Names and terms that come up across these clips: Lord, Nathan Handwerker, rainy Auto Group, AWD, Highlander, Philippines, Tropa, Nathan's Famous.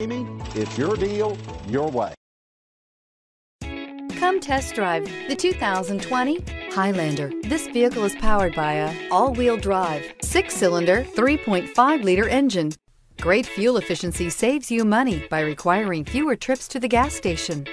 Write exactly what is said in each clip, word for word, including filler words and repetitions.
It's your deal, your way. Come test drive the two thousand twenty Highlander. This vehicle is powered by a all-wheel drive, six-cylinder, three point five liter engine. Great fuel efficiency saves you money by requiring fewer trips to the gas station.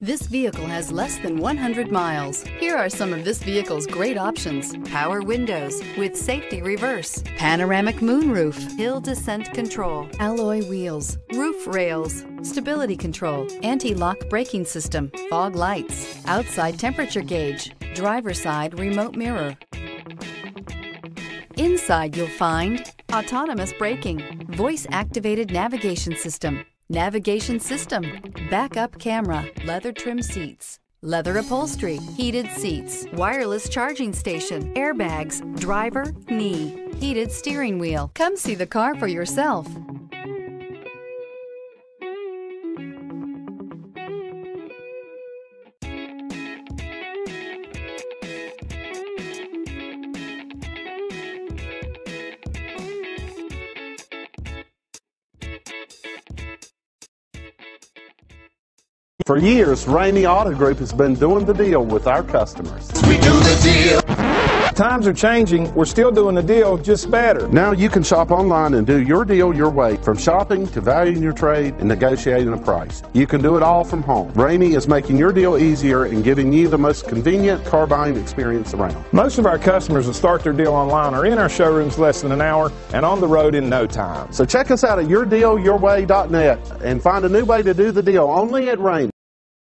This vehicle has less than one hundred miles. Here are some of this vehicle's great options: power windows with safety reverse, panoramic moonroof, hill descent control, alloy wheels, roof rails, stability control, anti-lock braking system, fog lights, outside temperature gauge, driver side remote mirror. Inside you'll find autonomous braking, voice activated navigation system, navigation system, backup camera, leather trim seats, leather upholstery, heated seats, wireless charging station, airbags, driver, knee, heated steering wheel. Come see the car for yourself. For years, Rainy Auto Group has been doing the deal with our customers. We do the deal. Times are changing. We're still doing the deal, just better. Now you can shop online and do your deal your way, from shopping to valuing your trade and negotiating a price. You can do it all from home. Rainy is making your deal easier and giving you the most convenient car buying experience around. Most of our customers that start their deal online are in our showrooms less than an hour and on the road in no time. So check us out at your deal your way dot net and find a new way to do the deal only at Rainy.